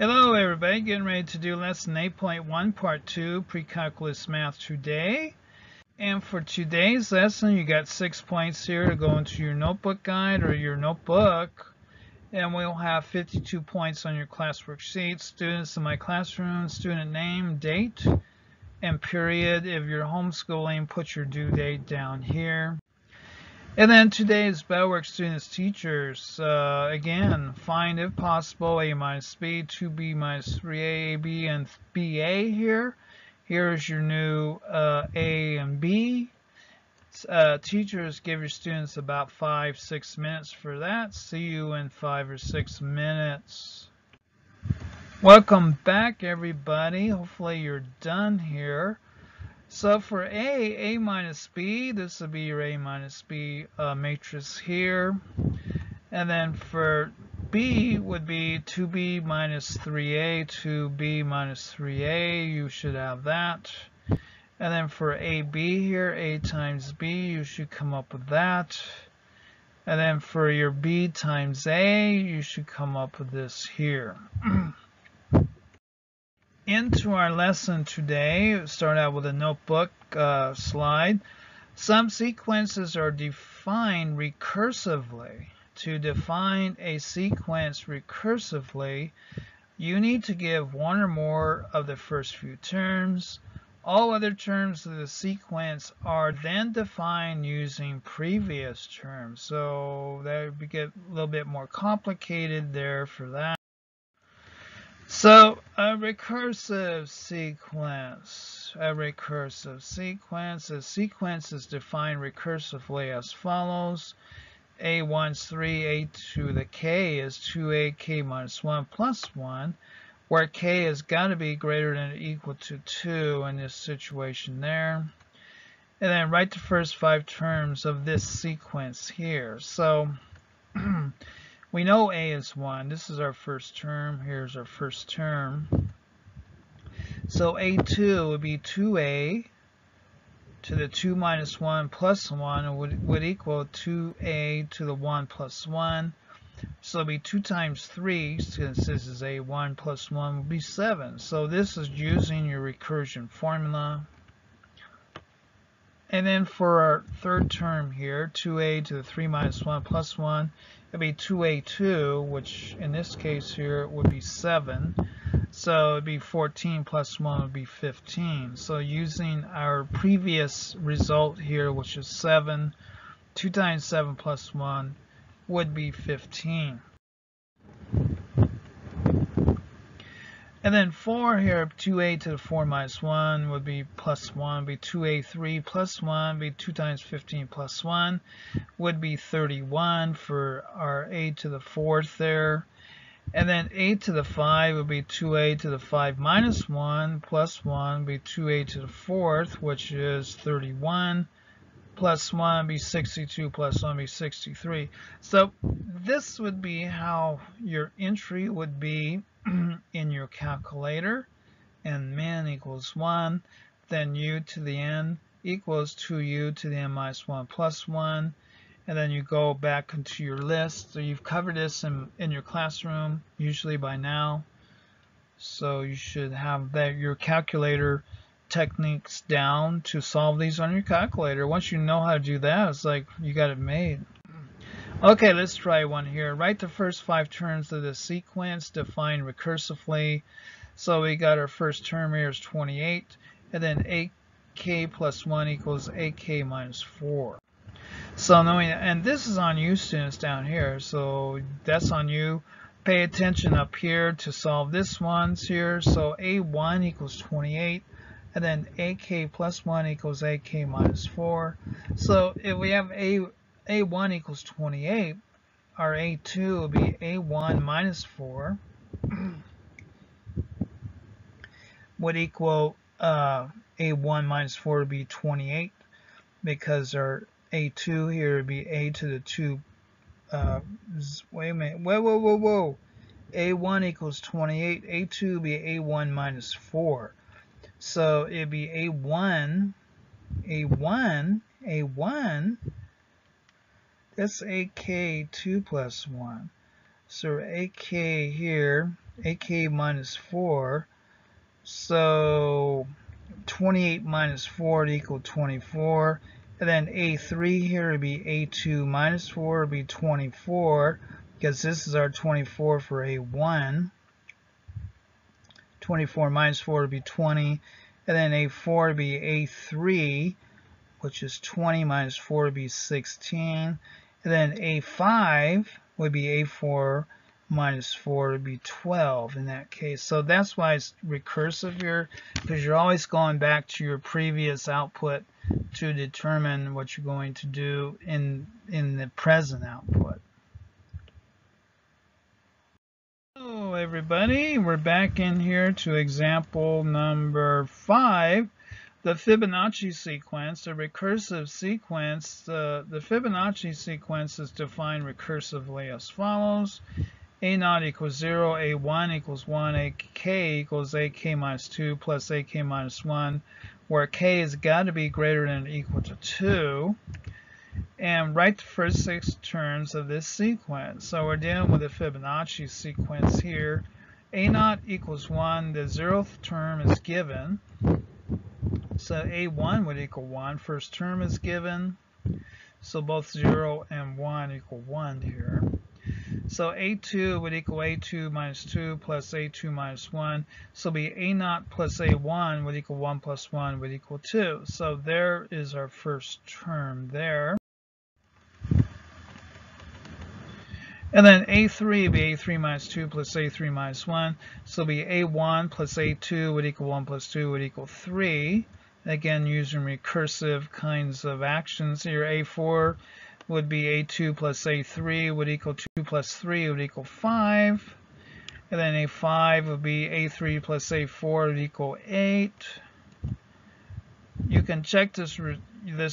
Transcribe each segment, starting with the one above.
Hello everybody, getting ready to do lesson 8.1 part 2 pre-calculus math today. And for today's lesson you got 6 points here to go into your notebook guide or your notebook. And we'll have 52 points on your classwork sheet. Students in my classroom, student name, date, and period. If you're homeschooling, put your due date down here. And then today's BellWorks students, teachers, again, find if possible A minus B, 2B minus 3A, AB, and BA here. Here's your new A and B. Teachers, give your students about 5-6 minutes for that. See you in 5 or 6 minutes. Welcome back, everybody. Hopefully you're done here. So for A minus B, this would be your A minus B matrix here. And then for B would be 2B minus 3A, 2B minus 3A, you should have that. And then for AB here, A times B, you should come up with that. And then for your B times A, you should come up with this here. Into our lesson today, start out with a notebook slide. Some sequences are defined recursively. To define a sequence recursively, you need to give one or more of the first few terms. All other terms of the sequence are then defined using previous terms. So that would get a little bit more complicated there for that. So a recursive sequence, a sequence is defined recursively as follows. A1's 3, A to the K is 2A, K minus 1 plus 1, where K has got to be greater than or equal to 2 in this situation there. And then write the first 5 terms of this sequence here. So we know A is 1. This is our first term. Here's our first term. So A2 would be 2A to the 2 minus 1 plus 1 would equal 2A to the 1 plus 1. So it would be 2 times 3, since this is A1 plus 1 would be 7. So this is using your recursion formula. And then for our third term here, 2a to the 3 minus 1 plus 1, it would be 2a2, which in this case here would be 7. So it would be 14 plus 1 would be 15. So using our previous result here, which is 7, 2 times 7 plus 1 would be 15. And then 4 here, 2a to the 4 minus 1 would be plus 1, be 2a3 plus 1, be 2 times 15 plus 1, would be 31 for our a to the 4th there. And then a to the 5 would be 2a to the 5 minus 1 plus 1, be 2a to the 4th, which is 31. Plus 1 would be 62, plus 1 would be 63. So this would be how your entry would be in your calculator. And min equals 1, then u to the n equals 2u to the n minus 1 plus 1. And then you go back into your list. So you've covered this in your classroom, usually by now. So you should have that your calculator techniques down to solve these on your calculator. Once you know how to do that, it's like you got it made. Okay, let's try one here. Write the first 5 terms of the sequence defined recursively. So we got our first term here is 28, and then AK plus 1 equals AK minus 4. So knowing, and this is on you students down here, so that's on you. Pay attention up here to solve this one's here. So A1 equals 28. And then AK plus 1 equals AK minus 4. So if we have A1 equals 28, our A2 will be A1 minus 4 would equal A1 minus 4 would be 28, because our A2 here would be A to the 2. Wait a minute. Whoa. A1 equals 28. A2 would be A1 minus 4. So it'd be A1, that's AK2 plus 1. So AK here AK minus 4. So 28 minus 4 would equal 24. And then A3 here would be A2 minus 4 would be 24, because this is our 24 for A1. 24 minus 4 would be 20. And then A4 would be A3, which is 20 minus 4 would be 16. And then A5 would be A4 minus 4 would be 12 in that case. So that's why it's recursive here, because you're always going back to your previous output to determine what you're going to do in the present output. Hello everybody, we're back in here to example number 5. The Fibonacci sequence, a recursive sequence. The Fibonacci sequence is defined recursively as follows. A0 equals 0, A1 equals 1, AK equals AK minus 2 plus AK minus 1, where K has got to be greater than or equal to 2. And write the first 6 terms of this sequence. So we're dealing with the Fibonacci sequence here. A0 equals 1, the 0th term is given. So A1 would equal 1, first term is given. So both 0 and 1 equal 1 here. So A2 would equal A2 minus 2 plus A2 minus 1. So be A0 plus A1 would equal 1 plus 1 would equal 2. So there is our first term there. And then A3 would be A3 minus 2 plus A3 minus 1. So be A1 plus A2 would equal 1 plus 2 would equal 3. Again, using recursive kinds of actions here. A4 would be A2 plus A3 would equal 2 plus 3 would equal 5. And then A5 would be A3 plus A4 would equal 8. You can check this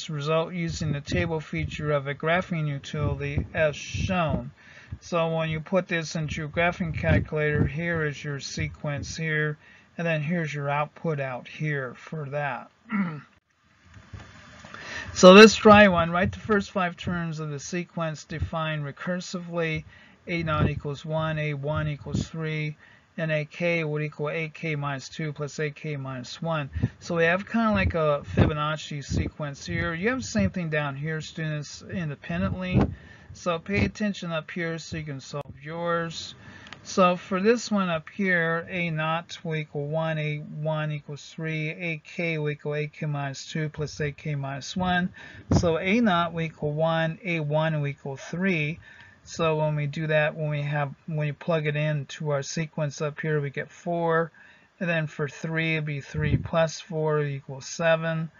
result using the table feature of a graphing utility as shown. So when you put this into your graphing calculator, here is your sequence here. And then here's your output out here for that. So let's try one. Write the first 5 terms of the sequence defined recursively. A0 equals 1, A1 equals 3, and AK would equal AK minus 2 plus AK minus 1. So we have kind of like a Fibonacci sequence here. You have the same thing down here, students, independently. So pay attention up here so you can solve yours. So for this one up here, A0 will equal 1, A1 equals 3, AK will equal AK minus 2 plus AK minus 1. So A0 will equal 1, A1 will equal 3. So when we do that, when you plug it into our sequence up here, we get 4. And then for 3, it'd be 3 plus 4 equals 7.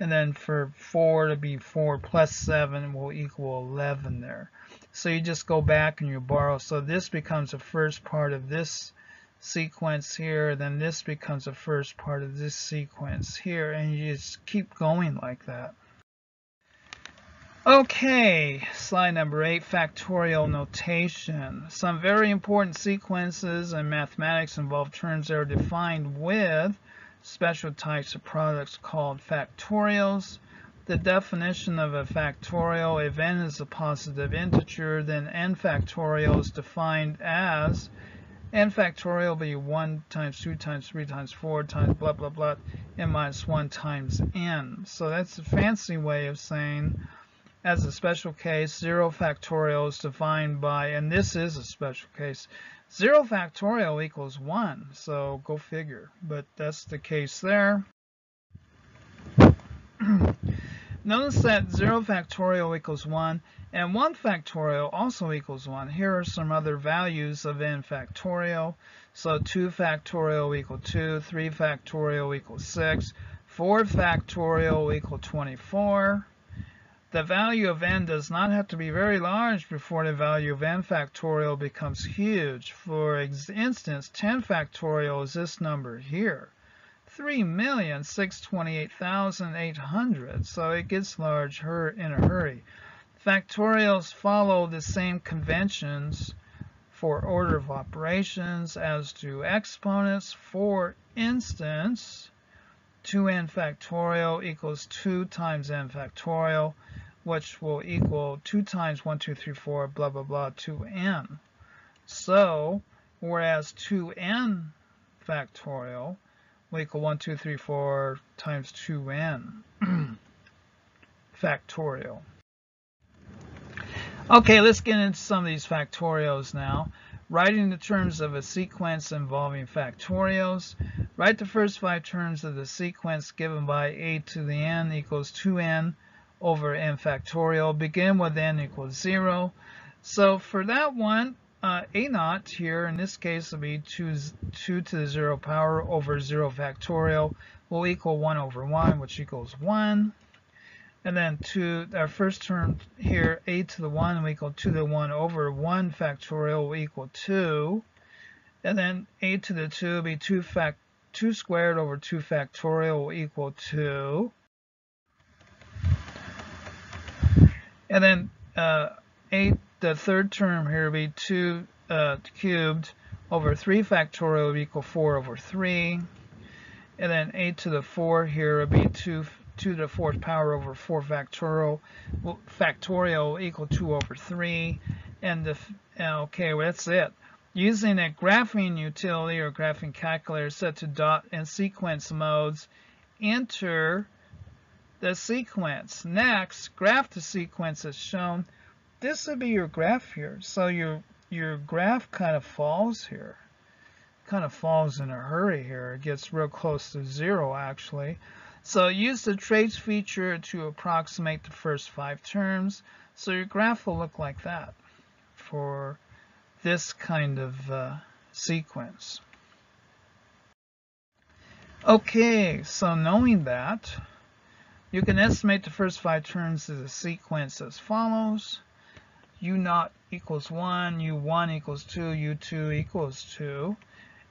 And then for 4, it'd be 4 plus 7 will equal 11 there. So you just go back and you borrow. So this becomes the first part of this sequence here. Then this becomes the first part of this sequence here. And you just keep going like that. Okay, slide number 8, factorial notation. Some very important sequences in mathematics involve terms that are defined with special types of products called factorials. The definition of a factorial: if n is a positive integer, then n factorial is defined as n factorial will be 1 times 2 times 3 times 4 times blah blah blah n minus 1 times n. So that's a fancy way of saying, as a special case, 0 factorial is defined by, and this is a special case, 0 factorial equals 1. So go figure, but that's the case there. Notice that 0 factorial equals 1 and 1 factorial also equals 1. Here are some other values of n factorial. So 2 factorial equal 2, 3 factorial equal 6, 4 factorial equal 24. The value of n does not have to be very large before the value of n factorial becomes huge. For instance, 10 factorial is this number here. 3,628,800, so it gets large in a hurry. Factorials follow the same conventions for order of operations as do exponents. For instance, 2n factorial equals 2 times n factorial, which will equal 2 times 1, 2, 3, 4, blah, blah, blah, 2n. So whereas 2n factorial will equal 1, 2, 3, 4 times 2n factorial. Okay, let's get into some of these factorials now. Writing the terms of a sequence involving factorials. Write the first 5 terms of the sequence given by a to the n equals 2n over n factorial. Begin with n equals 0. So for that one, a naught here, in this case, will be 2 to the 0 power over 0 factorial will equal 1 over 1, which equals 1. And then our first term here, a to the 1 will equal 2 to the 1 over 1 factorial will equal 2. And then a to the 2 will be 2 squared over 2 factorial will equal 2. And then the third term here will be 2 cubed over 3 factorial will equal 4 over 3. And then a to the 4 here will be 2 to the 4th power over 4 factorial equal 2 over 3. And okay, well, that's it. Using a graphing utility or graphing calculator set to dot and sequence modes, enter the sequence. Next, graph the sequence as shown. This would be your graph here. So your graph kind of falls here. Kind of falls in a hurry here. It gets real close to 0 actually. So use the trace feature to approximate the first 5 terms. So your graph will look like that for this kind of sequence. Okay, so knowing that, you can estimate the first 5 terms of the sequence as follows. U0 equals 1, U1 equals 2, U2 equals 2.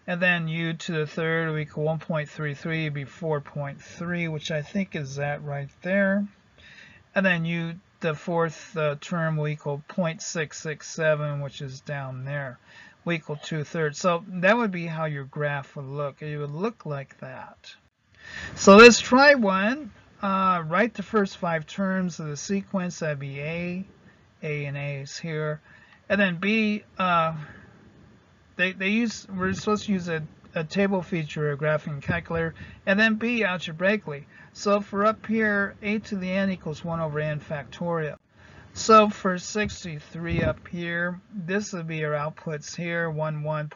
And then u to the 3rd will equal 1.33, would be 4.3, which I think is that right there. And then u, the 4th term will equal 0.667, which is down there, will equal 2/3. So that would be how your graph would look. It would look like that. So let's try one. Write the first 5 terms of the sequence. That'd be a and a is here. And then b, we're supposed to use a table feature, a graphing calculator, and then b algebraically. So for up here, a to the n equals 1 over n factorial. So for 63 up here, this would be our outputs here, 11.5,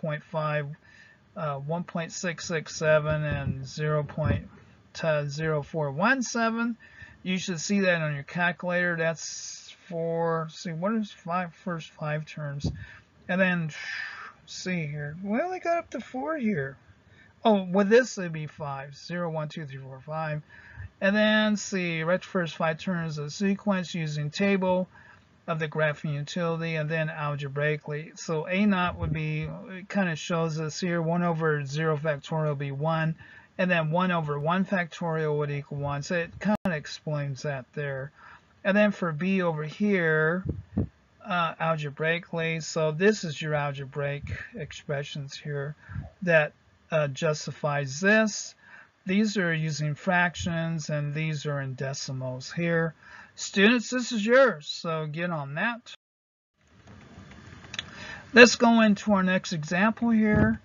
1.667, and 0.0417. You should see that on your calculator. That's for, see, what is first 5 terms? And then, see here, we only got up to 4 here. Oh, with this it'd be 5. 0, 1, 2, 3, 4, 5. And then see, write the first 5 terms of the sequence using table of the graphing utility and then algebraically. So a naught would be, it kind of shows us here, 1 over 0 factorial would be 1, and then 1 over 1 factorial would equal 1. So it kind of explains that there. And then for b over here, algebraically, so this is your algebraic expressions here that justifies this. These are using fractions and these are in decimals here. Students, this is yours, so get on that. Let's go into our next example here,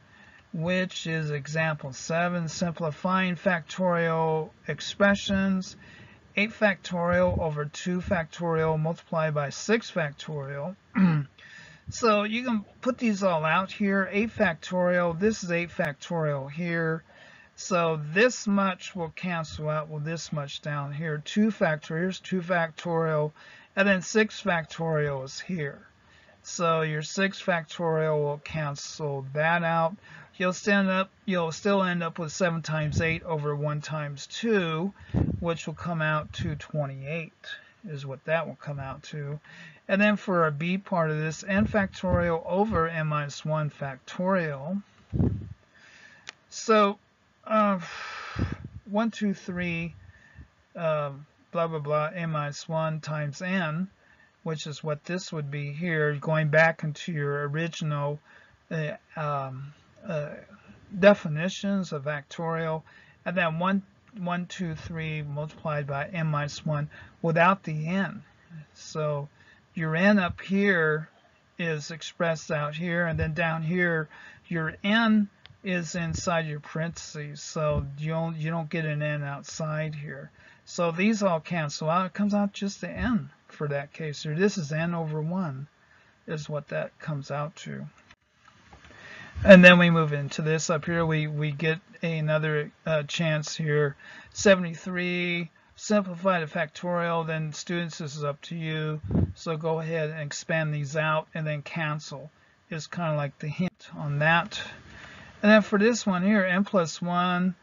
which is example 7, simplifying factorial expressions. 8 factorial over 2 factorial multiplied by 6 factorial. So you can put these all out here. 8 factorial, this is 8 factorial here. So this much will cancel out with this much down here. 2 factorial, here's 2 factorial. And then 6 factorial is here. So your 6 factorial will cancel that out. You'll still end up with 7 times 8 over 1 times 2, which will come out to 28, is what that will come out to. And then for our b part of this, n factorial over n minus 1 factorial. So 1, 2, 3, blah, blah, blah, n minus 1 times n, which is what this would be here, going back into your original definitions of factorial, and then 1, 2, 3 multiplied by n minus 1 without the n. So your n up here is expressed out here, and then down here your n is inside your parentheses, so you don't get an n outside here. So these all cancel out. It comes out just the n for that case here. This is n over 1 is what that comes out to. And then we move into this up here. We get another chance here. 73, simplify to factorial. Then students, this is up to you. So go ahead and expand these out, and then cancel is kind of like the hint on that. And then for this one here, n plus 1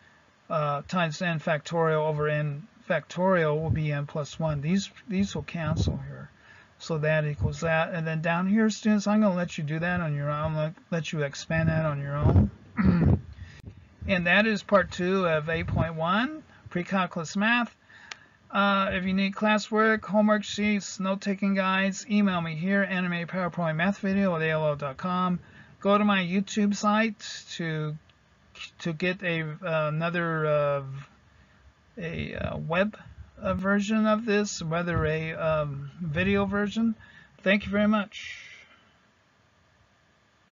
times n factorial over n factorial will be n plus 1. These will cancel here. So that equals that. And then down here, students, I'm going to let you do that on your own. I'm going to let you expand that on your own. And that is part 2 of 8.1, pre-calculus math. If you need classwork, homework sheets, note-taking guides, email me here, animatedpowerpointmathvideo@aol.com. Go to my YouTube site to get another web version of this, rather a video version. Thank you very much.